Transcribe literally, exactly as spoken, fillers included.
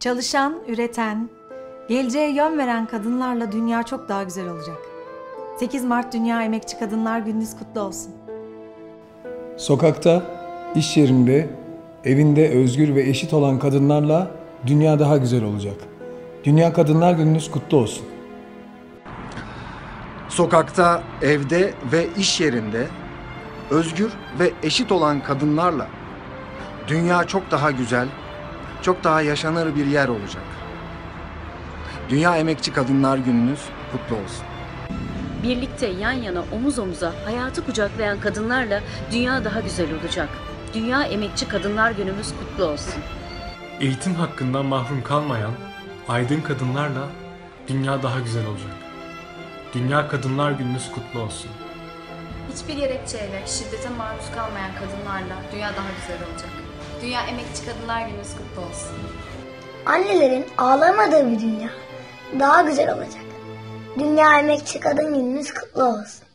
Çalışan, üreten, geleceğe yön veren kadınlarla dünya çok daha güzel olacak. sekiz Mart Dünya Emekçi Kadınlar Gününüz kutlu olsun. Sokakta, iş yerinde, evinde özgür ve eşit olan kadınlarla dünya daha güzel olacak. Dünya Kadınlar Gününüz kutlu olsun. Sokakta, evde ve iş yerinde özgür ve eşit olan kadınlarla dünya çok daha güzel, çok daha yaşanır bir yer olacak. Dünya Emekçi Kadınlar Gününüz kutlu olsun. Birlikte yan yana omuz omuza hayatı kucaklayan kadınlarla dünya daha güzel olacak. Dünya Emekçi Kadınlar Günümüz kutlu olsun. Eğitim hakkından mahrum kalmayan aydın kadınlarla dünya daha güzel olacak. Dünya Kadınlar Gününüz kutlu olsun. Hiçbir gerekçeyle şiddete maruz kalmayan kadınlarla dünya daha güzel olacak. Dünya Emekçi Kadınlar Gününüz kutlu olsun. Annelerin ağlamadığı bir dünya daha güzel olacak. Dünya Emekçi Kadın Gününüz kutlu olsun.